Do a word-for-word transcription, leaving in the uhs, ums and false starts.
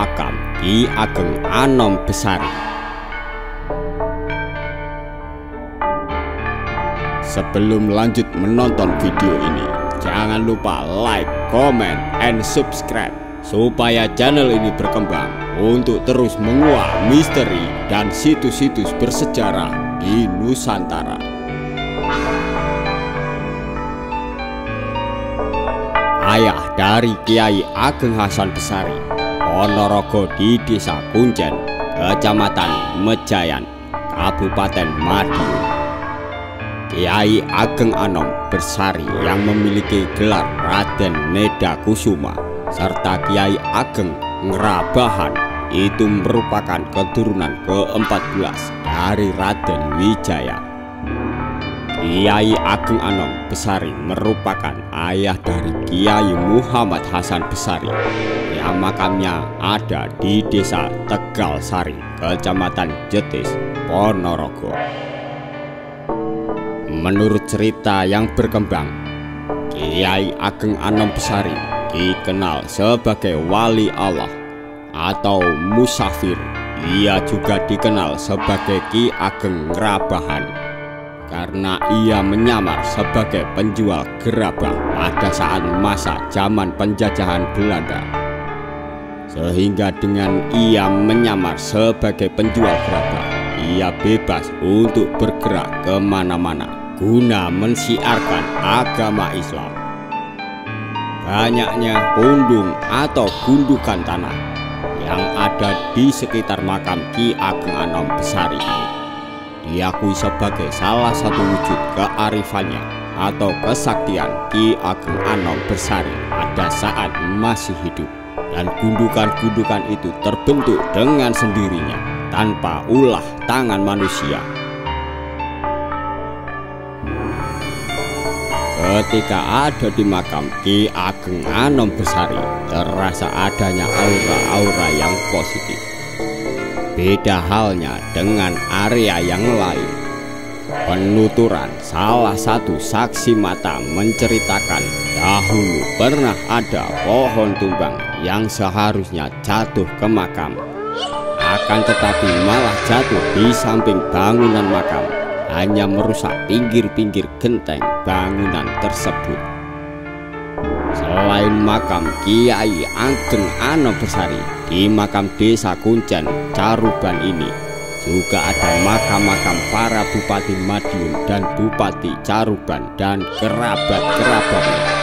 makam Ki Ageng Anom Besari. Sebelum lanjut menonton video ini, jangan lupa like, comment, and subscribe supaya channel ini berkembang untuk terus menguak misteri dan situs-situs bersejarah di Nusantara. Ayah dari Kiai Ageng Hasan Besari, Ponorogo di Desa Kuncen, Kecamatan Mejayan, Kabupaten Madiun. Kiai Ageng Anom Besari yang memiliki gelar Raden Meda Kusuma serta Kiai Ageng Ngrabahan itu merupakan keturunan keempat belas dari Raden Wijaya. Kiai Ageng Anom Besari merupakan ayah dari Kiai Muhammad Hasan Besari yang makamnya ada di Desa Tegal Sari, Kecamatan Jetis, Ponorogo. Menurut cerita yang berkembang, Kiai Ageng Anom Besari dikenal sebagai wali Allah atau musafir. Ia juga dikenal sebagai Ki Ageng Ngrabahan karena ia menyamar sebagai penjual gerabah pada saat masa zaman penjajahan Belanda. Sehingga dengan ia menyamar sebagai penjual gerabah, ia bebas untuk bergerak kemana-mana guna mensiarkan agama Islam. Banyaknya pundung atau gundukan tanah yang ada di sekitar makam Ki Ageng Anom Besari ini diakui sebagai salah satu wujud kearifannya atau kesaktian Ki Ageng Anom Besari pada saat masih hidup, dan gundukan-gundukan itu terbentuk dengan sendirinya tanpa ulah tangan manusia. Ketika ada di makam Ki Ageng Anom Besari, terasa adanya aura-aura yang positif. Beda halnya dengan area yang lain. Penuturan salah satu saksi mata menceritakan dahulu pernah ada pohon tumbang yang seharusnya jatuh ke makam, akan tetapi malah jatuh di samping bangunan makam, hanya merusak pinggir-pinggir genteng bangunan tersebut. Selain makam Kiai Ageng Anom Besari, di makam Desa Kuncen Caruban ini juga ada makam-makam para Bupati Madiun dan Bupati Caruban dan kerabat-kerabatnya.